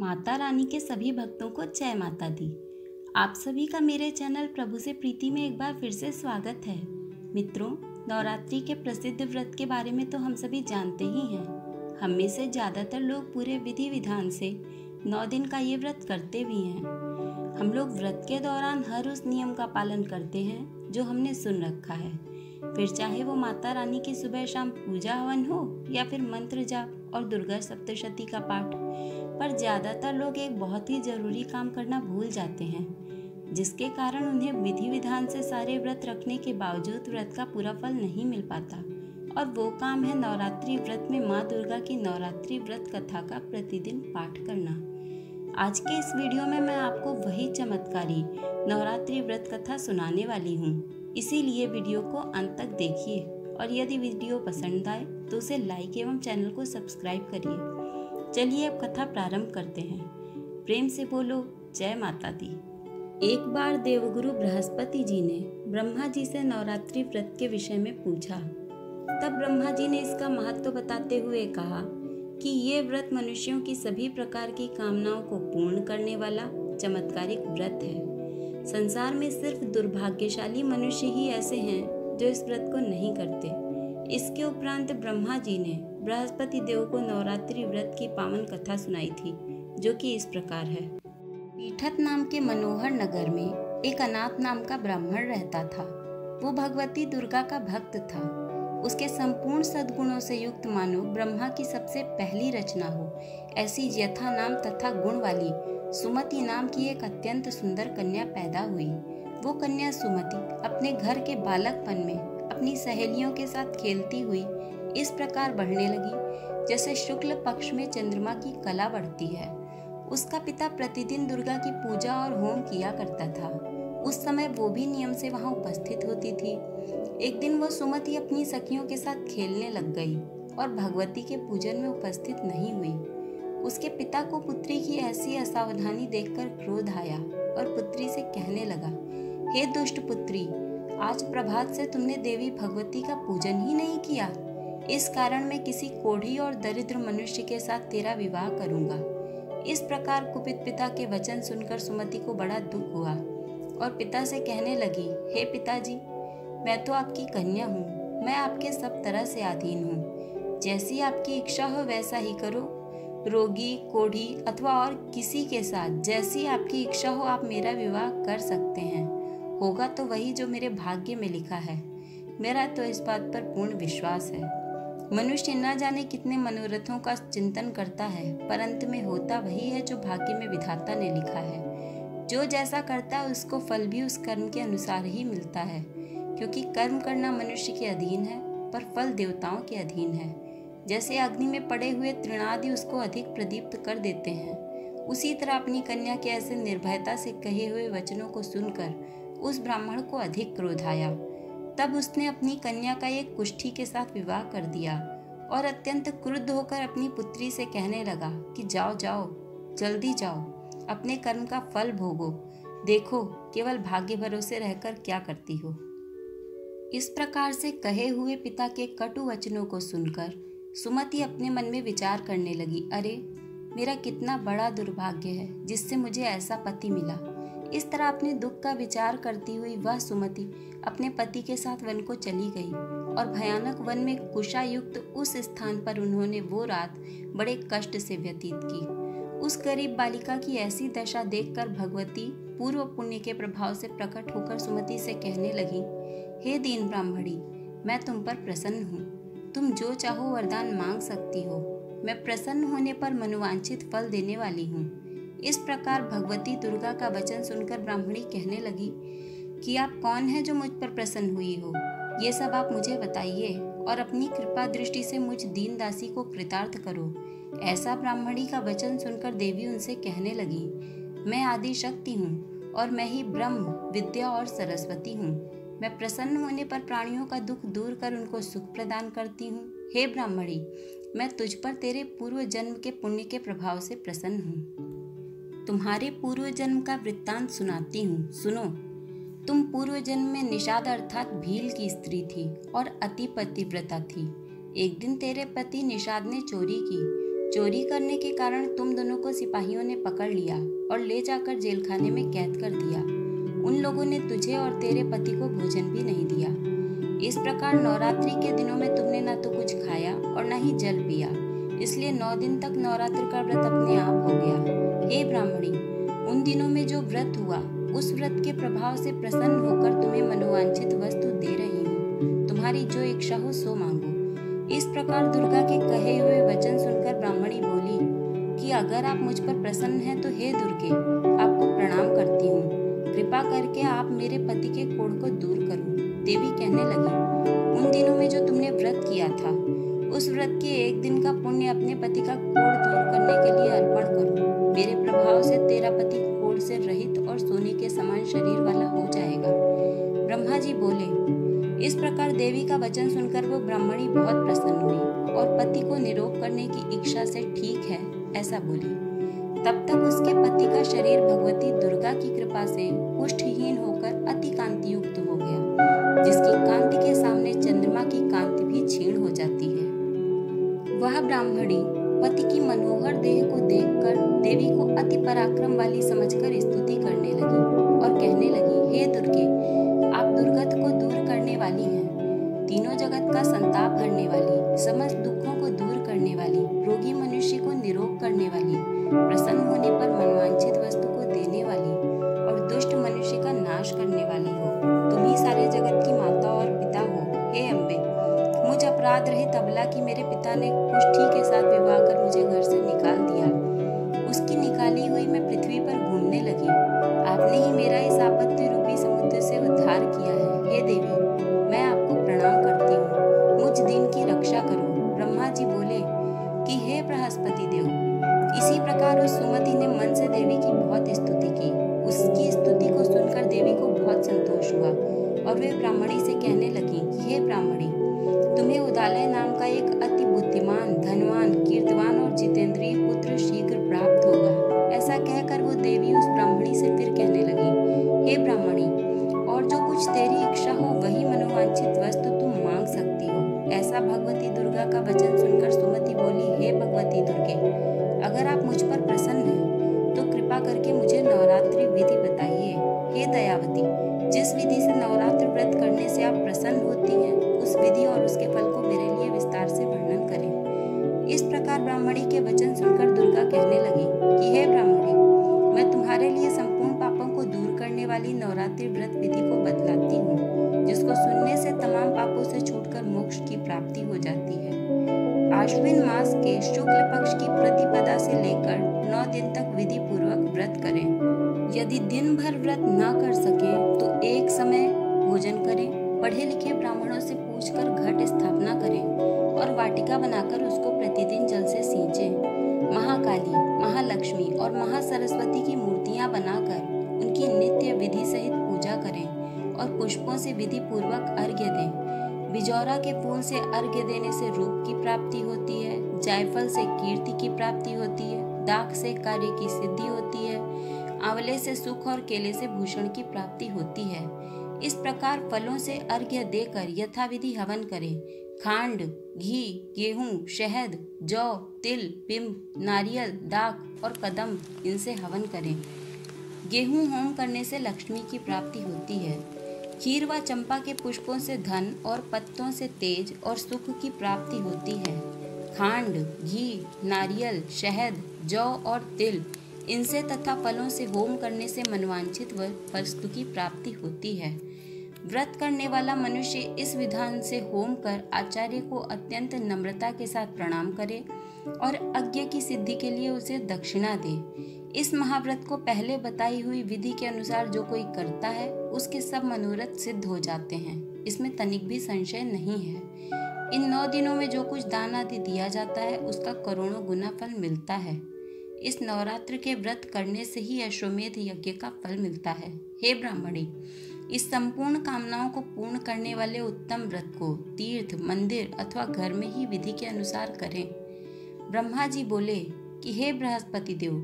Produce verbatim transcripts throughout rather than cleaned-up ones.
माता रानी के सभी भक्तों को जय माता दी। आप सभी का मेरे चैनल प्रभु से प्रीति में एक बार फिर से स्वागत है। मित्रों, नवरात्रि के प्रसिद्ध व्रत के बारे में तो हम सभी जानते ही हैं। हम में से ज़्यादातर लोग पूरे विधि विधान से नौ दिन का ये व्रत करते भी हैं। हम लोग व्रत के दौरान हर उस नियम का पालन करते हैं जो हमने सुन रखा है, फिर चाहे वो माता रानी की सुबह शाम पूजा हवन हो या फिर मंत्र जाप और दुर्गा सप्तशती का पाठ। पर ज़्यादातर लोग एक बहुत ही ज़रूरी काम करना भूल जाते हैं, जिसके कारण उन्हें विधि विधान से सारे व्रत रखने के बावजूद व्रत का पूरा फल नहीं मिल पाता। और वो काम है नवरात्रि व्रत में माँ दुर्गा की नवरात्रि व्रत कथा का प्रतिदिन पाठ करना। आज के इस वीडियो में मैं आपको वही चमत्कारी नवरात्रि व्रत कथा सुनाने वाली हूँ, इसीलिए वीडियो को अंत तक देखिए और यदि वीडियो पसंद आए तो उसे लाइक एवं चैनल को सब्सक्राइब करिए। चलिए अब कथा प्रारंभ करते हैं। प्रेम से बोलो जय माता दी। एक बार देवगुरु बृहस्पति जी ने ब्रह्मा जी से नवरात्रि व्रत के विषय में पूछा। तब ब्रह्मा जी ने इसका महत्व बताते हुए कहा कि ये व्रत मनुष्यों की सभी प्रकार की कामनाओं को पूर्ण करने वाला चमत्कारिक व्रत है। संसार में सिर्फ दुर्भाग्यशाली मनुष्य ही ऐसे हैं जो इस व्रत को नहीं करते। इसके उपरांत ब्रह्मा जी ने बृहस्पति देव को नवरात्रि व्रत की पावन कथा सुनाई थी, जो कि इस प्रकार है। पीठत नाम के मनोहर नगर में एक अनाथ नाम का ब्राह्मण रहता था। वो भगवती दुर्गा का भक्त था। उसके संपूर्ण सद्गुणों से युक्त मानो ब्रह्मा की सबसे पहली रचना हो, ऐसी यथा नाम तथा गुण वाली सुमति नाम की एक अत्यंत सुंदर कन्या पैदा हुई। वो कन्या सुमति अपने घर के बालकपन में अपनी सहेलियों के साथ खेलती हुई इस प्रकार बढ़ने लगी जैसे शुक्ल पक्ष में चंद्रमा की कला बढ़ती है। उसका पिता प्रतिदिन दुर्गा की पूजा और होम किया करता था। उस समय वो भी नियम से वहाँ उपस्थित होती थी। एक दिन वो सुमति अपनी सखियों के साथ खेलने लग गई और भगवती के पूजन में उपस्थित नहीं हुई। उसके पिता को पुत्री की ऐसी असावधानी देखकर क्रोध आया और पुत्री से कहने लगा, हे दुष्ट पुत्री, आज प्रभात से तुमने देवी भगवती का पूजन ही नहीं किया। इस कारण मैं किसी कोढ़ी और दरिद्र मनुष्य के साथ तेरा विवाह करूँगा। इस प्रकार कुपित पिता के वचन सुनकर सुमति को बड़ा दुख हुआ और पिता से कहने लगी, हे पिताजी, मैं तो आपकी कन्या हूँ, मैं आपके सब तरह से अधीन हूँ। जैसी आपकी इच्छा हो वैसा ही करो। रोगी, कोढ़ी अथवा और किसी के साथ जैसी आपकी इच्छा हो आप मेरा विवाह कर सकते हैं। होगा तो वही जो मेरे भाग्य में लिखा है। मेरा तो इस बात पर पूर्ण विश्वास है। मनुष्य न जाने कितने मनोरथों का चिंतन करता है, पर अंत में होता वही है जो भाग्य में विधाता ने लिखा है। जो जैसा करता है उसको फल भी उस कर्म के अनुसार ही मिलता है, क्योंकि कर्म करना मनुष्य के अधीन है पर फल देवताओं के अधीन है। जैसे अग्नि में पड़े हुए तृणादि उसको अधिक प्रदीप्त कर देते हैं, उसी तरह अपनी कन्या के ऐसे निर्भयता से कहे हुए वचनों को सुनकर उस ब्राह्मण को अधिक क्रोध आया। तब उसने अपनी कन्या का एक कुष्ठी के साथ विवाह कर दिया और अत्यंत क्रुद्ध होकर अपनी पुत्री से कहने लगा कि जाओ जाओ, जल्दी जाओ, अपने कर्म का फल भोगो। देखो केवल भाग्य भरोसे रहकर क्या करती हो। इस प्रकार से कहे हुए पिता के कटु वचनों को सुनकर सुमति अपने मन में विचार करने लगी, अरे मेरा कितना बड़ा दुर्भाग्य है जिससे मुझे ऐसा पति मिला। इस तरह अपने दुख का विचार करती हुई वह सुमति अपने पति के साथ वन को चली गई और भयानक वन में कुशायुक्त उस स्थान पर उन्होंने वो रात बड़े कष्ट से व्यतीत की। उस गरीब बालिका की ऐसी दशा देखकर भगवती पूर्व पुण्य के प्रभाव से प्रकट होकर सुमति से कहने लगी, हे दीन ब्राह्मणी, मैं तुम पर प्रसन्न हूँ। तुम जो चाहो वरदान मांग सकती हो। मैं प्रसन्न होने पर मनोवांछित फल देने वाली हूँ। इस प्रकार भगवती दुर्गा का वचन सुनकर ब्राह्मणी कहने लगी कि आप कौन हैं जो मुझ पर प्रसन्न हुई हो। ये सब आप मुझे बताइए और अपनी कृपा दृष्टि से मुझ दीन दासी को कृतार्थ करो। ऐसा ब्राह्मणी का वचन सुनकर देवी उनसे कहने लगी, मैं आदि शक्ति हूँ और मैं ही ब्रह्म, विद्या और सरस्वती हूँ। मैं प्रसन्न होने पर प्राणियों का दुख दूर कर उनको सुख प्रदान करती हूँ। हे ब्राह्मणी, मैं तुझ पर तेरे पूर्व जन्म के पुण्य के प्रभाव से प्रसन्न हूँ। तुम्हारे पूर्व जन्म का वृत्तांत सुनाती हूँ, सुनो। तुम पूर्व जन्म में निषाद अर्थात भील की स्त्री थी और अति पतिव्रता थी। एक दिन तेरे पति निषाद ने चोरी की। चोरी करने के कारण तुम दोनों को सिपाहियों ने पकड़ लिया और ले जाकर जेलखाने में कैद कर दिया। उन लोगों ने तुझे और तेरे पति को भोजन भी नहीं दिया। इस प्रकार नवरात्रि के दिनों में तुमने ना तो कुछ खाया और ना ही जल पिया, इसलिए नौ दिन तक नवरात्र का व्रत अपने आप हो गया। हे ब्राह्मणी, उन दिनों में जो व्रत हुआ उस व्रत के प्रभाव से प्रसन्न होकर तुम्हें मनोवांछित वस्तु दे रही हूँ। तुम्हारी जो इच्छा हो सो मांगो। इस प्रकार दुर्गा के कहे हुए वचन सुनकर ब्राह्मणी बोली कि अगर आप मुझ पर प्रसन्न हैं तो हे दुर्गे, आपको प्रणाम करती हूँ। कृपा करके आप मेरे पति के कोढ़ को दूर करो। देवी कहने लगी, उन दिनों में जो तुमने व्रत किया था उस व्रत के एक दिन का पुण्य अपने पति का कोढ़ दूर करने के लिए अर्पण करो। मेरे प्रभाव से तेरा पति कोढ़ से रहित और सोने के समान शरीर वाला हो जाएगा। ब्रह्मा जी बोले। इस प्रकार देवी का वचन सुनकर वो ब्राह्मणी बहुत प्रसन्न हुई और पति को निरोग करने की इच्छा से ठीक है ऐसा बोली। तब तक उसके पति का शरीर भगवती दुर्गा की कृपा से कुष्ठहीन होकर अति कांति युक्त हो गया, जिसकी कांति के सामने चंद्रमा की कांति भी क्षीण हो जाती है। वह ब्राह्मणी पति की मनोहर देह को देखकर देवी को अति पराक्रम वाली समझकर स्तुति करने लगी और कहने लगी, हे दुर्गे, आप दुर्गत को दूर करने वाली हैं, तीनों जगत का संताप हरने वाली, समस्त दुखों को दूर करने वाली, रोगी मनुष्य को निरोग करने वाली, प्रसन्न होने पर मनवांछित वस्तु को देने वाली और दुष्ट मनुष्य का नाश करने वाली हो। तुम ही सारे जगत की माता और पिता हो। हे अम्बे, मुझ अपराध रहित अबला की मेरे पिता ने कुष्ठी के साथ विवाह कर मुझे घर से निकाल दिया। उसकी निकाली हुई मैं पृथ्वी पर घूमने लगी। आपने ही मेरा इस आपत्ति रूपी समुद्र से उद्धार किया है। हे देवी, मैं आपको प्रणाम करती हूँ। मुझ दिन की रक्षा करो। ब्रह्मा जी बोले कि हे बृहस्पति देव। इसी प्रकार उस सुमति ने मन से देवी की बहुत स्तुति की। उसकी स्तुति को सुनकर देवी को बहुत संतोष हुआ और वे ब्राह्मणी से कहने लगी, हे ब्राह्मणी, तुम्हें उदालय नाम का एक अति बुद्धिमान, धनवान, कीर्तिवान और जितेंद्रिय पुत्र शीघ्र प्राप्त होगा। ऐसा कहकर वो देवी उस ब्राह्मणी से फिर कहने लगी, हे ब्राह्मणी, और जो कुछ तेरी इच्छा हो वही मनोवांछित वस्तु तुम मांग सकती हो। ऐसा भगवती दुर्गा का वचन सुनकर सुमति बोली, हे भगवती दुर्गे, अगर आप मुझ पर प्रसन्न हैं तो कृपा करके मुझे नवरात्रि विधि बताइए। हे दयावती, जिस विधि से नवरात्र व्रत करने से आप प्रसन्न होती हैं उस विधि और उसके फल को मेरे लिए विस्तार से वर्णन करें। इस प्रकार ब्राह्मणी के वचन सुनकर दुर्गा कहने लगी कि हे ब्राह्मणी, मैं तुम्हारे लिए संपूर्ण पापों को दूर करने वाली नवरात्रि व्रत विधि को बतलाती हूँ, जिसको सुनने से तमाम पापों से छूटकर मोक्ष की प्राप्ति हो जाती है। आश्विन मास के शुक्ल पक्ष की प्रतिपदा से लेकर नौ दिन तक विधि पूर्वक व्रत करें। यदि दिन भर व्रत न कर सके तो एक समय भोजन करें। पढ़े लिखे ब्राह्मणों से पूछकर घट स्थापना करें और वाटिका बनाकर उसको प्रतिदिन जल से सींचें। महाकाली, महालक्ष्मी और महासरस्वती की मूर्तियां बनाकर उनकी नित्य विधि सहित पूजा करें और पुष्पों से विधि पूर्वक अर्घ्य दें। बिजौरा के फूल से अर्घ्य देने से रूप की प्राप्ति होती है, जायफल से कीर्ति की प्राप्ति होती है, दाख से कार्य की सिद्धि होती है, आंवले से सुख और केले से भूषण की प्राप्ति होती है। इस प्रकार फलों से अर्घ्य देकर यथाविधि हवन करें। खांड, घी, गेहूं, शहद, जौ, तिल, पिंब, नारियल, दाख और कदम इनसे हवन करें। गेहूं होम करने से लक्ष्मी की प्राप्ति होती है। खीर व चंपा के पुष्पों से धन और पत्तों से तेज और सुख की प्राप्ति होती है। खांड, घी, नारियल, शहद, जौ और तिल इनसे तथा फलों से होम करने से मनवांछित वस्तु की प्राप्ति होती है। व्रत करने वाला मनुष्य इस विधान से होम कर आचार्य को अत्यंत नम्रता के साथ प्रणाम करे और यज्ञ की सिद्धि के लिए उसे दक्षिणा दे। इस महाव्रत को पहले बताई हुई विधि के अनुसार जो कोई करता है उसके सब मनोरथ सिद्ध हो जाते हैं, इसमें तनिक भी संशय नहीं है। इन नौ दिनों में जो कुछ दान आदि दिया जाता है उसका करोड़ों गुना फल मिलता है। इस नवरात्र के व्रत करने से ही अश्वमेध यज्ञ का फल मिलता है। हे ब्राह्मणी, इस संपूर्ण कामनाओं को पूर्ण करने वाले उत्तम व्रत को तीर्थ, मंदिर अथवा घर में ही विधि के अनुसार करें। ब्रह्मा जी बोले कि हे बृहस्पति देव।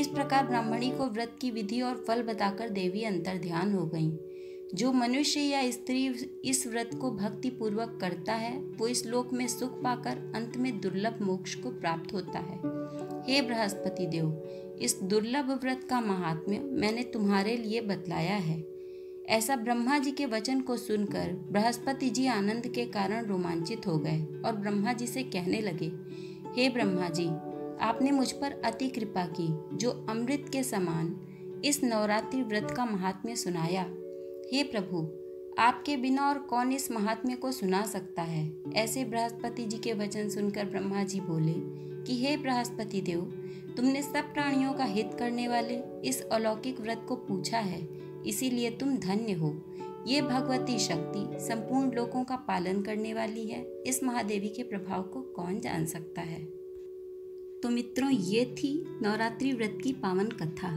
इस प्रकार ब्राह्मणी को व्रत की विधि और फल बताकर देवी अंतर्ध्यान हो गईं। जो मनुष्य या स्त्री इस व्रत को भक्ति पूर्वक करता है वो इस लोक में सुख पाकर अंत में दुर्लभ मोक्ष को प्राप्त होता है। हे बृहस्पति देव, इस दुर्लभ व्रत का महात्म्य मैंने तुम्हारे लिए बतलाया है। ऐसा ब्रह्मा जी के वचन को सुनकर बृहस्पति जी आनंद के कारण रोमांचित हो गए और ब्रह्मा जी से कहने लगे, हे ब्रह्मा जी, आपने मुझ पर अति कृपा की जो अमृत के समान इस नवरात्रि व्रत का महात्म्य सुनाया। हे प्रभु, आपके बिना और कौन इस महात्म्य को सुना सकता है। ऐसे बृहस्पति जी के वचन सुनकर ब्रह्मा जी बोले कि हे बृहस्पति देव, तुमने सब प्राणियों का हित करने वाले इस अलौकिक व्रत को पूछा है, इसीलिए तुम धन्य हो। ये भगवती शक्ति संपूर्ण लोकों का पालन करने वाली है, इस महादेवी के प्रभाव को कौन जान सकता है। तो मित्रों, ये थी नवरात्रि व्रत की पावन कथा।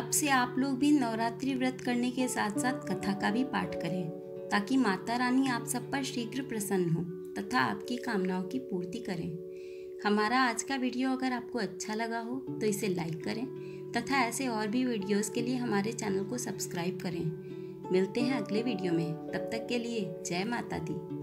अब से आप लोग भी नवरात्रि व्रत करने के साथ साथ कथा का भी पाठ करें, ताकि माता रानी आप सब पर शीघ्र प्रसन्न हो तथा आपकी कामनाओं की पूर्ति करें। हमारा आज का वीडियो अगर आपको अच्छा लगा हो तो इसे लाइक करें तथा ऐसे और भी वीडियोस के लिए हमारे चैनल को सब्सक्राइब करें। मिलते हैं अगले वीडियो में, तब तक के लिए जय माता दी।